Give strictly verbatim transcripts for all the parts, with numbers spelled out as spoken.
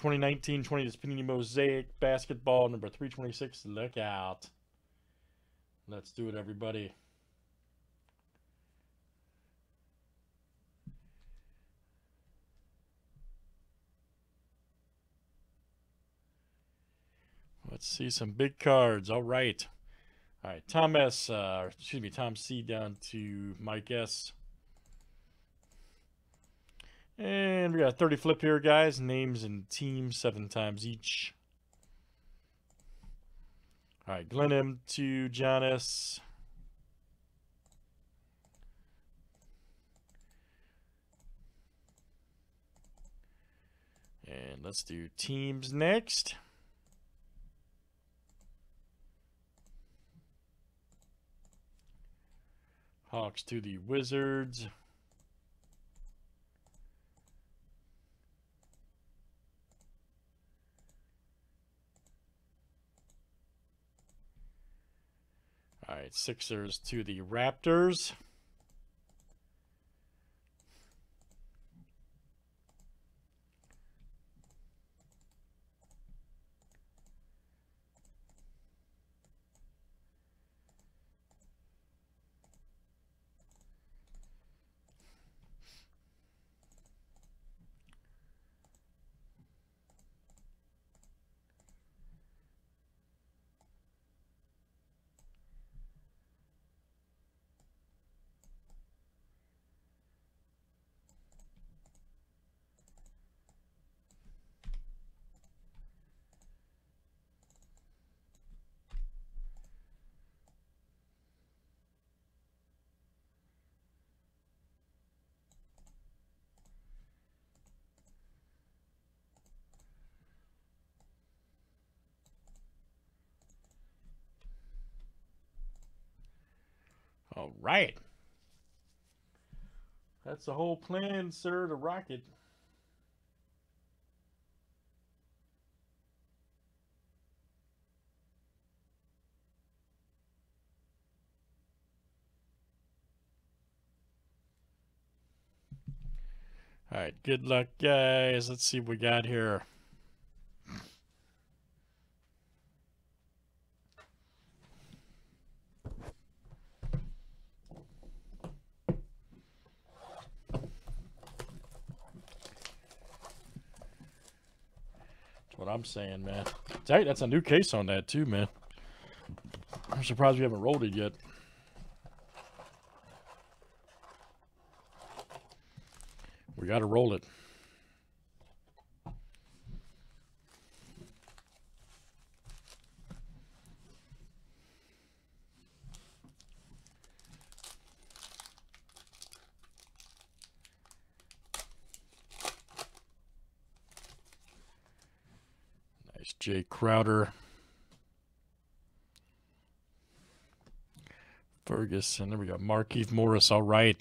twenty nineteen twenty is Panini Mosaic Basketball, number three twenty-six. Look out. Let's do it, everybody. Let's see some big cards. All right. All right. Tom S. Uh, excuse me. Tom C. down to Mike S. And we got a thirty flip here, guys. Names and teams seven times each. All right. Glenn M. to John S. And let's do teams next. Hawks to the Wizards. All right, Sixers to the Raptors. All right. That's the whole plan, sir, to rocket. All right. Good luck, guys. Let's see what we got here. What I'm saying, man. That's a new case on that too, man. I'm surprised we haven't rolled it yet. We got to roll it. Jay Crowder, Ferguson, there we go, Markeith Morris, all right.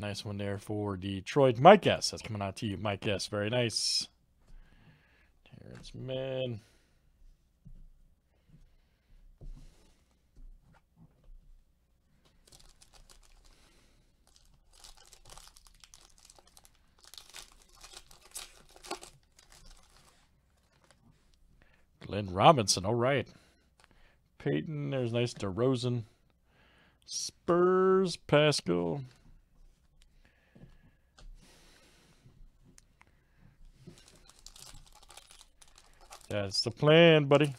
Nice one there for Detroit. Mike S, that's coming out to you, Mike S, very nice. Terrence Mann. Lynn Robinson, all right. Peyton, there's nice DeRozan. Spurs, Pascal. That's the plan, buddy.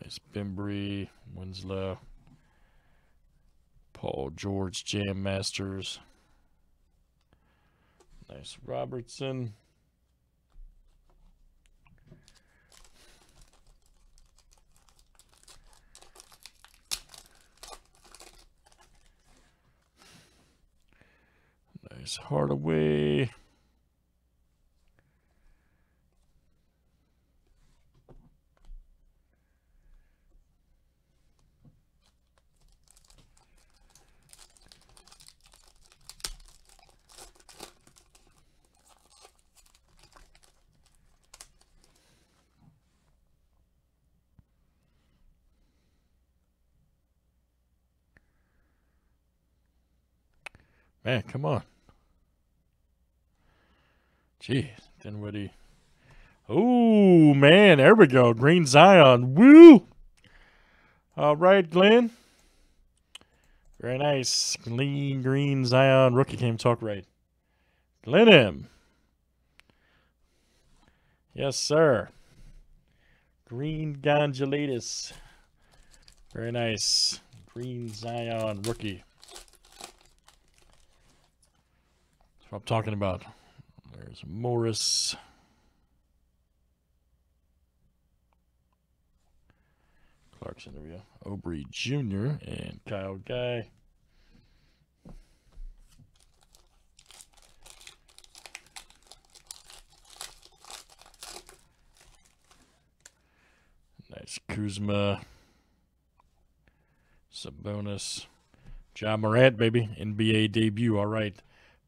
Nice Bembry, Winslow. Paul George, Jam Masters. Nice Robertson. Nice Hardaway. Man, come on. Jeez, Dinwiddie. Oh, man, there we go. Green Zion. Woo! All right, Glenn. Very nice. Clean Green Zion. Rookie game talk right. Glenn him. Yes, sir. Green Gondolitis. Very nice. Green Zion rookie. That's what I'm talking about. There's Morris. Clarkson, there we go. Obrey Junior and Kyle Guy. Nice Kuzma. Sabonis. Ja Morant, baby. N B A debut. All right.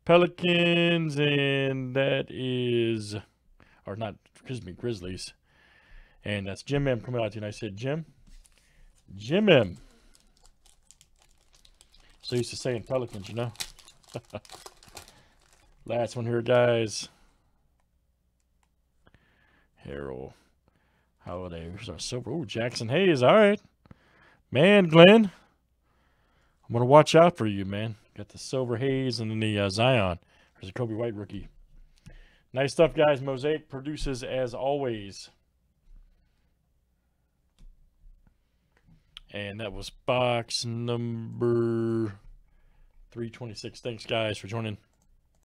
Pelicans, and that is, or not, excuse me, Grizzlies. And that's Jim M coming out to you. And I said, Jim. Jim M. So used to saying Pelicans, you know. Last one here, guys. Harold Holiday. Here's our silver. Oh, Jackson Hayes. All right. Man, Glenn, I'm going to watch out for you, man. Got the silver Hayes and then the uh, Zion. There's a Kobe White rookie. Nice stuff, guys. Mosaic produces as always. And that was box number three twenty-six. Thanks, guys, for joining.